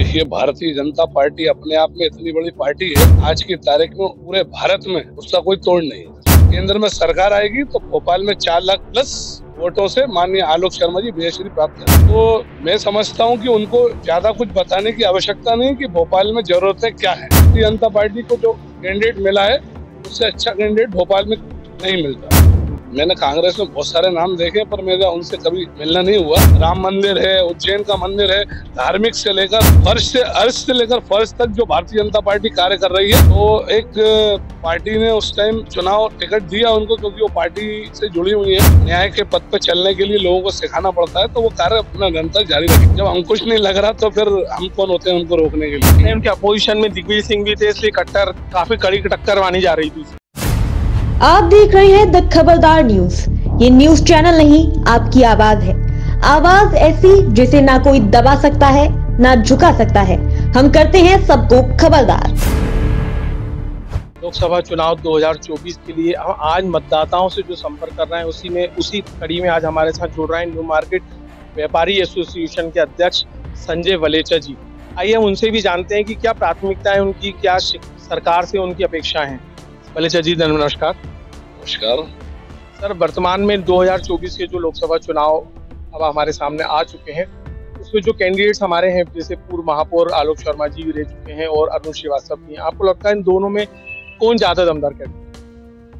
देखिए, भारतीय जनता पार्टी अपने आप में इतनी बड़ी पार्टी है, आज की तारीख में पूरे भारत में उसका कोई तोड़ नहीं है। केंद्र में सरकार आएगी तो भोपाल में 4 लाख प्लस वोटों से माननीय आलोक शर्मा जी बेहतरी प्राप्त है। तो मैं समझता हूं कि उनको ज्यादा कुछ बताने की आवश्यकता नहीं कि भोपाल में जरूरतें क्या है। भारतीय जनता पार्टी को जो कैंडिडेट मिला है उससे अच्छा कैंडिडेट भोपाल में नहीं मिलता। मैंने कांग्रेस में बहुत सारे नाम देखे पर मेरा उनसे कभी मिलना नहीं हुआ। राम मंदिर है, उज्जैन का मंदिर है, धार्मिक से लेकर फर्श तक जो भारतीय जनता पार्टी कार्य कर रही है, तो एक पार्टी ने उस टाइम चुनाव टिकट दिया उनको क्योंकि वो पार्टी से जुड़ी हुई है। न्याय के पद पर चलने के लिए लोगों को सिखाना पड़ता है, तो वो कार्य अपना निरंतर जारी रखें। जब अंकुश नहीं लग रहा तो फिर हम कौन होते हैं उनको रोकने के लिए। उनके अपोजिशन में दिग्विजय सिंह भी थे, इसलिए टक्कर काफी कड़ी टक्कर मानी जा रही थी। आप देख रहे हैं द खबरदार न्यूज। ये न्यूज चैनल नहीं, आपकी आवाज है। आवाज ऐसी जिसे ना कोई दबा सकता है ना झुका सकता है। हम करते हैं सबको खबरदार। लोकसभा चुनाव 2024 के लिए हम आज मतदाताओं से जो संपर्क कर रहे हैं उसी कड़ी में आज हमारे साथ जुड़ रहे हैं न्यू मार्केट व्यापारी एसोसिएशन के अध्यक्ष संजय वलेचा जी। आइए हम उनसे भी जानते हैं कि क्या प्राथमिकता है उनकी, क्या सरकार से उनकी अपेक्षाएं हैं। वलेचा जी नमस्कार। सर, वर्तमान में 2024 के जो लोकसभा चुनाव अब हमारे सामने आ चुके हैं, उसमें जो कैंडिडेट्स हमारे हैं जैसे पूर्व महापौर आलोक शर्मा जी भी रह चुके हैं और अरुण श्रीवास्तव भी हैं, आपको लगता है इन दोनों में कौन ज्यादा दमदार कैंडिडेट?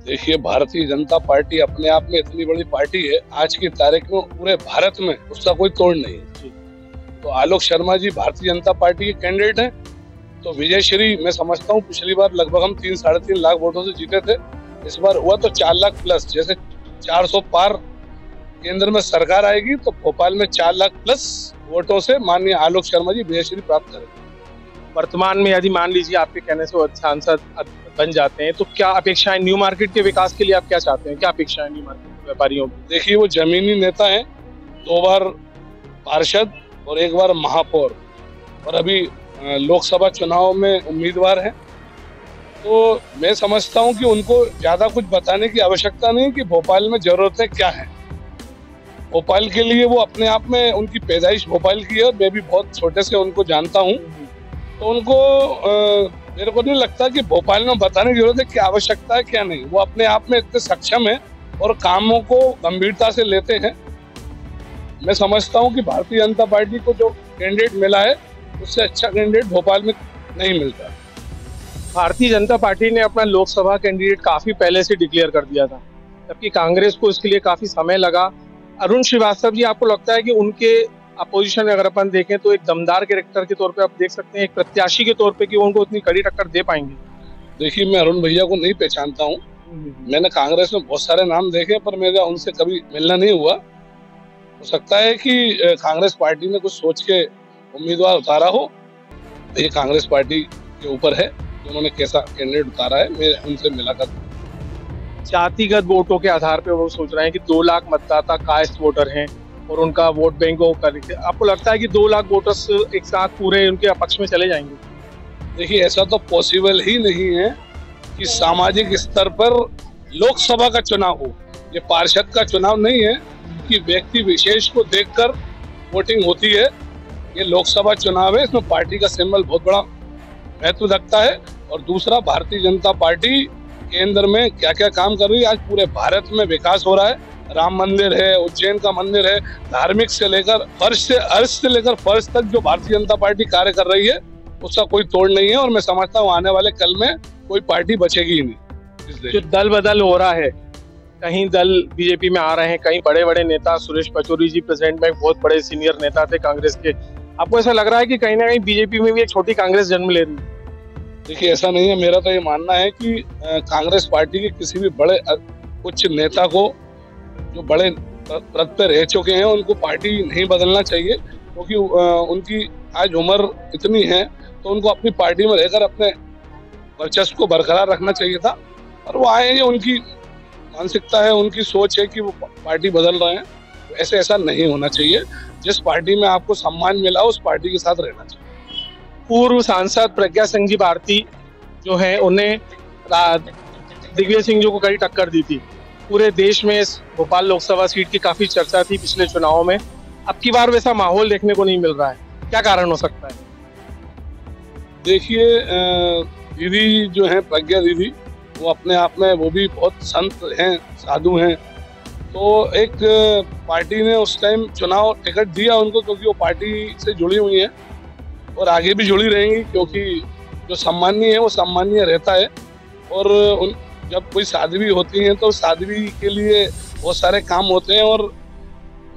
देखिए, भारतीय जनता पार्टी अपने आप में इतनी बड़ी पार्टी है, आज की तारीख में पूरे भारत में उसका कोई तोड़ नहीं है। तो आलोक शर्मा जी भारतीय जनता पार्टी के कैंडिडेट हैं, तो विजय श्री मैं समझता हूँ पिछली बार लगभग हम 3-3.5 लाख वोटों से जीते थे। इस बार हुआ तो 4 लाख प्लस, जैसे 400 पार केंद्र में सरकार आएगी तो भोपाल में 4 लाख प्लस वोटों से माननीय आलोक शर्मा जी बेहतरी प्राप्त करेंगे। वर्तमान में यदि मान लीजिए आपके कहने से वो सांसद बन जाते हैं तो क्या अपेक्षाएं न्यू मार्केट के विकास के लिए आप क्या चाहते हैं, क्या अपेक्षाएं न्यू मार्केट व्यापारियों की? देखिए, वो जमीनी नेता है, 2 बार पार्षद और 1 बार महापौर और अभी लोकसभा चुनाव में उम्मीदवार हैं, तो मैं समझता हूं कि उनको ज़्यादा कुछ बताने की आवश्यकता नहीं कि भोपाल में ज़रूरतें क्या हैं। भोपाल के लिए वो अपने आप में, उनकी पैदाइश भोपाल की है और मैं भी बहुत छोटे से उनको जानता हूं, तो उनको मेरे को नहीं लगता कि भोपाल में बताने की जरूरत है क्या आवश्यकता है क्या नहीं। वो अपने आप में इतने सक्षम है और कामों को गंभीरता से लेते हैं। मैं समझता हूँ कि भारतीय जनता पार्टी को जो कैंडिडेट मिला है उससे अच्छा कैंडिडेट भोपाल में नहीं मिलता। भारतीय जनता पार्टी ने अपना लोकसभा कैंडिडेट काफी पहले से डिक्लेयर कर दिया था, जबकि कांग्रेस को इसके लिए काफी समय लगा। अरुण श्रीवास्तव जी, आपको लगता है कि उनके अपोजिशन अगर अपन देखें तो एक दमदार कैरेक्टर के तौर पे आप देख सकते हैं, एक प्रत्याशी के तौर पे, कि उनको इतनी कड़ी टक्कर दे पाएंगे? देखिए, मैं अरुण भैया को नहीं पहचानता हूँ। मैंने कांग्रेस में बहुत सारे नाम देखे पर मेरा उनसे कभी मिलना नहीं हुआ। हो सकता है कि कांग्रेस पार्टी ने कुछ सोच के उम्मीदवार उतारा हो, ये कांग्रेस पार्टी के ऊपर है कि उन्होंने कैसा कैंडिडेट उतारा है। मैं उनसे मिलाकर जातिगत वोटों के आधार पे वो सोच रहे हैं कि 2 लाख मतदाता कास्ट वोटर हैं और उनका वोट बैंक को करके आपको लगता है कि 2 लाख वोटर्स एक साथ पूरे उनके अपक्ष में चले जाएंगे? देखिए, ऐसा तो पॉसिबल ही नहीं है कि सामाजिक स्तर पर लोकसभा का चुनाव हो। ये पार्षद का चुनाव नहीं है कि व्यक्ति विशेष को देख कर वोटिंग होती है। ये लोकसभा चुनाव है, इसमें पार्टी का सिंबल बहुत बड़ा महत्व रखता है। और दूसरा, भारतीय जनता पार्टी केंद्र में क्या क्या काम कर रही है, आज पूरे भारत में विकास हो रहा है। राम मंदिर है, उज्जैन का मंदिर है, धार्मिक से लेकर फर्श तक जो भारतीय जनता पार्टी कार्य कर रही है उसका कोई तोड़ नहीं है। और मैं समझता हूँ आने वाले कल में कोई पार्टी बचेगी ही नहीं। जो दल बदल हो रहा है, कहीं दल बीजेपी में आ रहे हैं, कहीं बड़े बड़े नेता, सुरेश पचौरी जी प्रेसिडेंट बैंक बहुत बड़े सीनियर नेता थे कांग्रेस के, आपको ऐसा लग रहा है कि कहीं ना कहीं बीजेपी में भी एक छोटी कांग्रेस जन्म ले रही है? देखिए, ऐसा नहीं है। मेरा तो ये मानना है कि कांग्रेस पार्टी के किसी भी बड़े कुछ नेता को जो बड़े पद पर रह चुके हैं उनको पार्टी नहीं बदलना चाहिए, क्योंकि उनकी आज उम्र इतनी है तो उनको अपनी पार्टी में रहकर अपने वर्चस्व को बरकरार रखना चाहिए था। और वो आए हैं, उनकी मानसिकता है, उनकी सोच है कि वो पार्टी बदल रहे हैं। ऐसा नहीं होना चाहिए। जिस पार्टी में आपको सम्मान मिला उस पार्टी के साथ रहना चाहिए। पूर्व सांसद प्रज्ञा सिंह जी भारती जो हैं, उन्हें दिग्विजय सिंह जी को कड़ी टक्कर दी थी। पूरे देश में इस भोपाल लोकसभा सीट की काफी चर्चा थी पिछले चुनाव में। अब की बार वैसा माहौल देखने को नहीं मिल रहा है, क्या कारण हो सकता है? देखिए दीदी जो है प्रज्ञा दीदी वो अपने आप में वो भी बहुत संत हैं, साधु हैं। तो एक पार्टी ने उस टाइम चुनाव टिकट दिया उनको क्योंकि वो पार्टी से जुड़ी हुई हैं और आगे भी जुड़ी रहेंगी, क्योंकि जो सम्माननीय है वो सम्माननीय रहता है। और जब कोई साध्वी होती हैं तो साध्वी के लिए बहुत सारे काम होते हैं और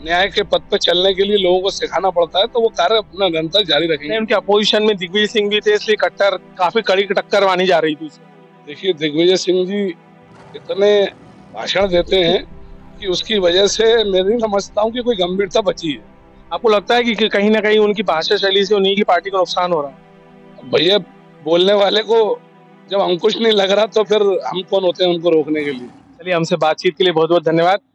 न्याय के पद पर चलने के लिए लोगों को सिखाना पड़ता है, तो वो कार्य अपना निरंतर जारी रखेंगे। उनके अपोजिशन में दिग्विजय सिंह भी थे, इसलिए टक्कर काफी कड़ी टक्कर मानी जा रही थी। देखिए दिग्विजय सिंह जी इतने भाषण देते हैं कि उसकी वजह से मैं नहीं समझता हूँ कि कोई गंभीरता बची है। आपको लगता है कि कहीं ना कहीं उनकी भाषा शैली से उन्हीं की पार्टी को नुकसान हो रहा है? भैया बोलने वाले को जब अंकुश नहीं लग रहा तो फिर हम कौन होते हैं उनको रोकने के लिए। चलिए, हमसे बातचीत के लिए बहुत बहुत धन्यवाद।